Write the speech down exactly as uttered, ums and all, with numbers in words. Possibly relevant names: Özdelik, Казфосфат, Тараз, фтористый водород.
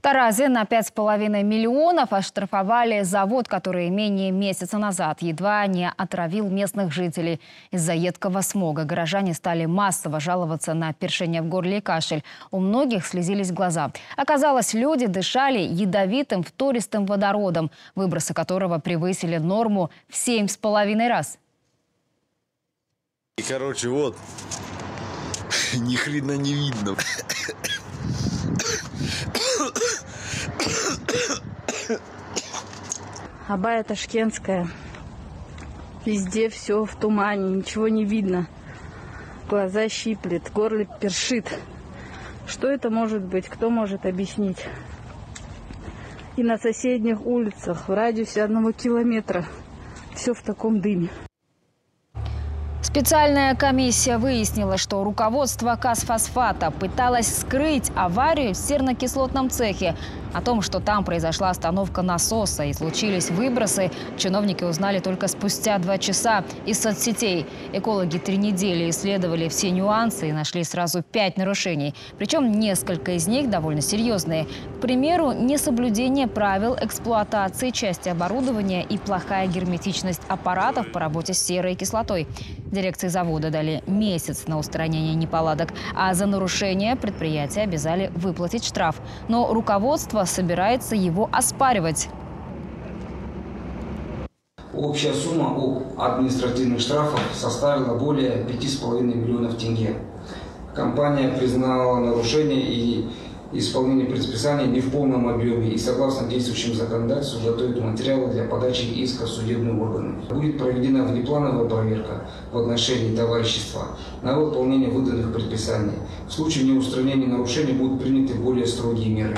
В Таразе на пять с половиной миллионов оштрафовали завод, который менее месяца назад едва не отравил местных жителей. Из-за едкого смога горожане стали массово жаловаться на першение в горле и кашель. У многих слезились глаза. Оказалось, люди дышали ядовитым фтористым водородом, выбросы которого превысили норму в семь с половиной раз. И, короче, вот, ни хрена не видно. Абая Ташкентская. Везде все в тумане, ничего не видно. Глаза щиплет, горло першит. Что это может быть? Кто может объяснить? И на соседних улицах, в радиусе одного километра, все в таком дыме. Специальная комиссия выяснила, что руководство Казфосфата пыталось скрыть аварию в сернокислотном цехе. О том, что там произошла остановка насоса и случились выбросы, чиновники узнали только спустя два часа из соцсетей. Экологи три недели исследовали все нюансы и нашли сразу пять нарушений. Причем несколько из них довольно серьезные. К примеру, несоблюдение правил эксплуатации части оборудования и плохая герметичность аппаратов по работе с серой кислотой. Дирекции завода дали месяц на устранение неполадок, а за нарушение предприятие обязали выплатить штраф. Но руководство собирается его оспаривать. Общая сумма административных штрафов составила более пяти с половиной миллионов тенге. Компания признала нарушение и исполнение предписания не в полном объеме и согласно действующему законодательству готовит материалы для подачи иска в судебные органы. Будет проведена внеплановая проверка в отношении товарищества на выполнение выданных предписаний. В случае неустранения нарушений будут приняты более строгие меры.